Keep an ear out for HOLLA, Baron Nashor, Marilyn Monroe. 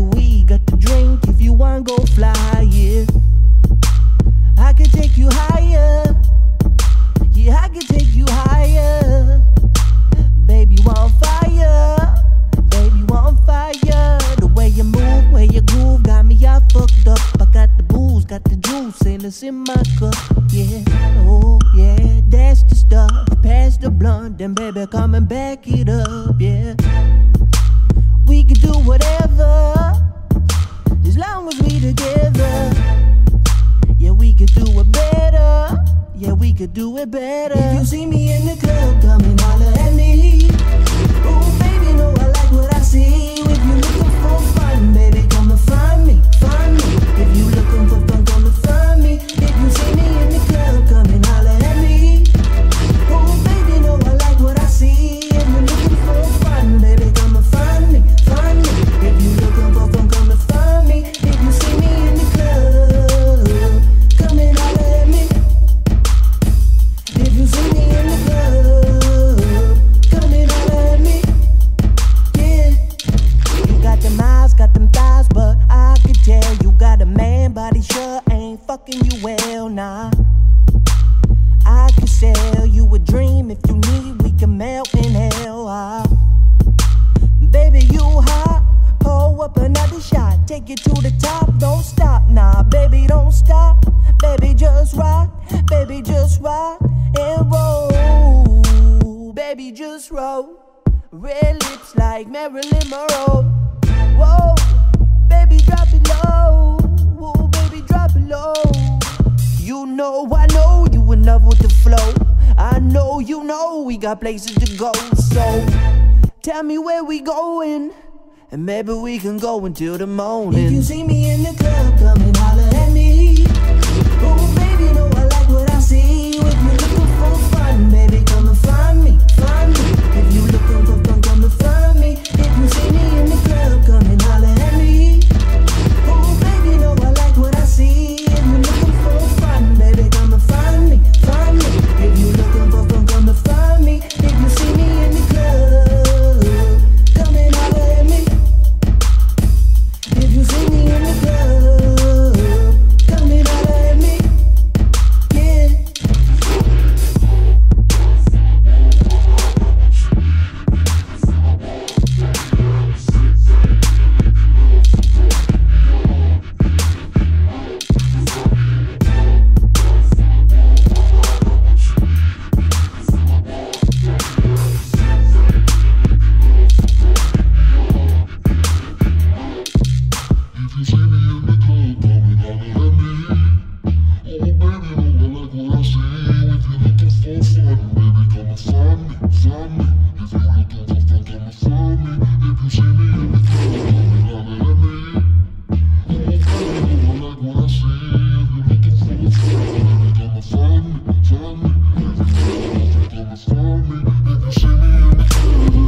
the weed, got the drink. If you want, go fly, yeah. I could take you higher. Yeah, I could take you higher. Baby, you on fire. Baby, you on fire. The way you move, way you groove, got me all fucked up. I got the booze, got the juice, and it's in my cup, yeah. Oh, yeah, that's the stuff. Pass the blunt, then baby, come and back it up, yeah. We can do whatever, as long as we together. Yeah, we could do it better. Yeah, we could do it better. If you see me in the club, come and holler at me. Ooh, baby, know I like what I see. If you're looking for fun, baby, come and find me, find me. If you're looking for fun, come and find me. If you see me in the club, come and holler at me. Ooh, baby, know I like what I see. If you're looking for fun, baby, come and find me, find me. If you're looking for fun, come and find me. If you see me in the club, come and holler at me. If you see me in the club, come and holler at me. Yeah. You got them eyes, got them thighs, but I could tell you got a man body, sure ain't fucking you well, nah. I could sell you a dream if you need, we can melt in hell. Ah. Baby, you hot, pull up another shot, take you to the top, don't stop, nah, baby, don't stop, baby, just rock, baby, just rock and roll, baby, just roll, red lips like Marilyn Monroe, whoa, baby, drop it low, whoa, baby, drop it low. You know, I know you in love with the flow. I know you know we got places to go. So tell me where we going, and maybe we can go until the morning. If you see me in the club, come and holler at me. Oh, baby, know I like what I see. If you're looking for fun, baby, come and find me, find me. If you're looking for fun, come and find me. If you see me in the club, come and holler at me. Oh, baby, know I like what I see. If you see me in the